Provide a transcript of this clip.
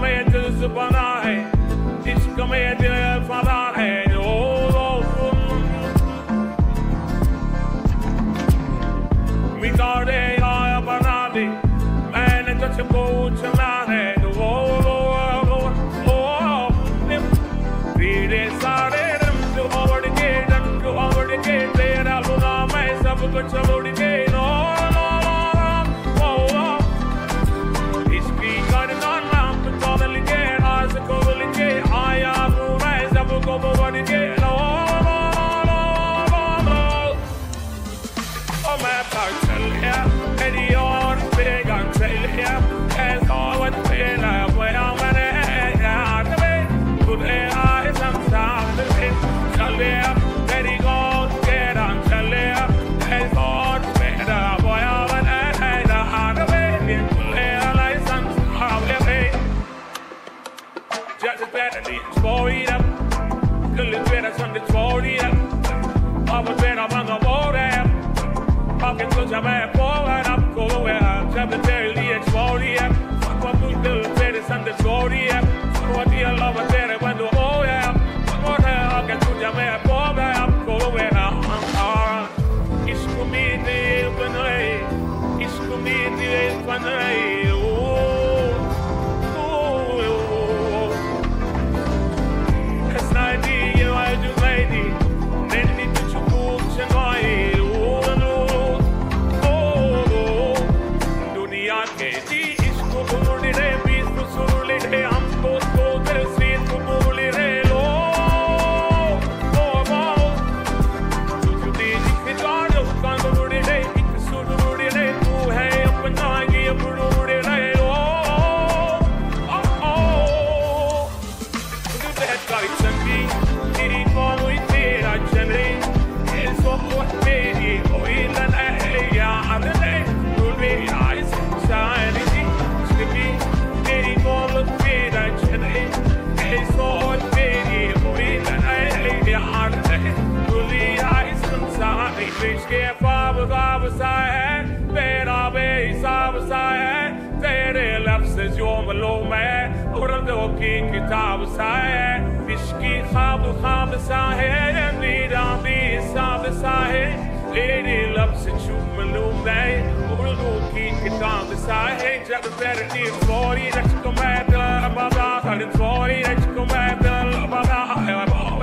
command to the banana, it's command to the banana. That's come back,